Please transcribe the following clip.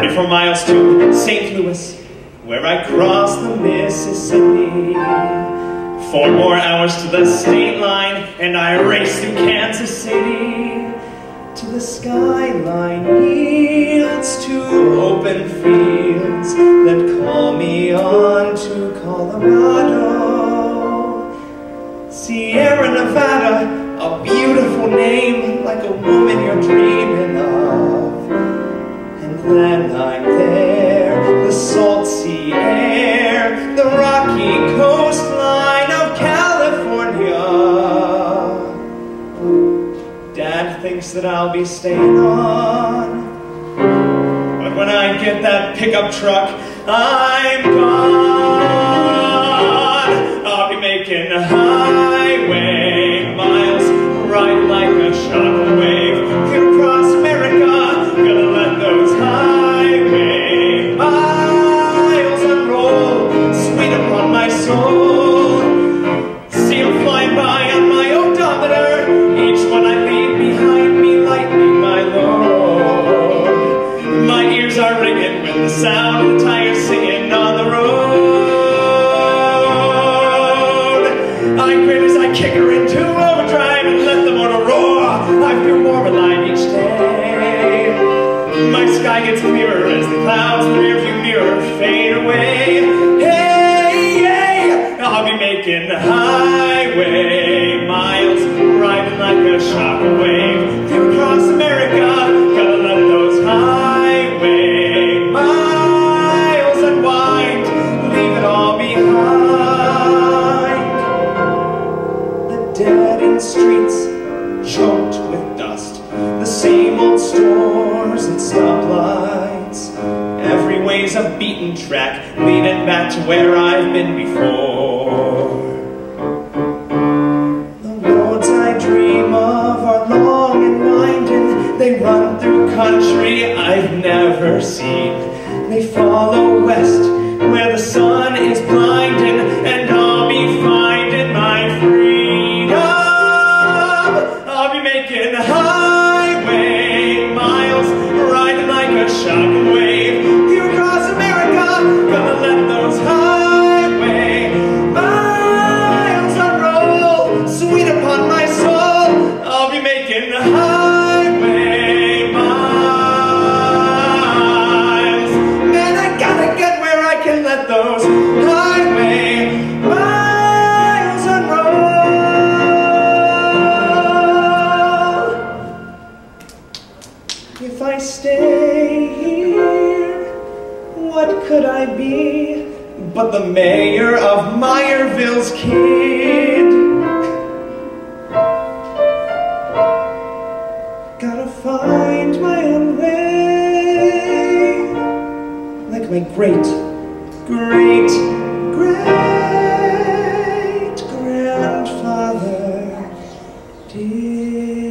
24 miles to St. Louis, where I cross the Mississippi. 4 more hours to the state line, and I race through Kansas City. To the skyline yields to open fields that call me on to Colorado. Sierra Nevada, a beautiful name, like a woman you're dreaming of. And then I'm there, the salt sea air, the rocky coastline of California. Dad thinks that I'll be staying on, but when I get that pickup truck, I'm gone. I'll be making highway miles, ride like a shockwave across America. Gonna let those highway miles unroll, sweet upon my soul. See 'em flying by on my odometer, each one I leave behind me, lightning my load. My ears are ringing with the sound of the tires singing on the road. I grin as I kick her into overdrive and let the motor roar. I feel more alive each day. My sky gets clearer as the clouds in the rearview mirror fade away. Hey, yay! I'll be making highway miles, riding like a shockwave across America. Gotta let those highway miles unwind, leave it all behind. The dead end streets choked with dust, the same old stores and stoplights. Every way's a beaten track, leading back to where I've been before. The roads I dream of are long and winding. They run through country I've never seen. They follow west, where the sun is blinding, and I'll be finding my freedom. I'll be making highway miles, riding like a shockwave through across America. Gonna let those highway miles unroll, sweet upon my soul. I'll be making highway miles. Man, I gotta get where I can let those highway miles unroll. If I stay here, what could I be but the mayor of Meyerville's kid? Gotta find my own way, like my great grandfather did.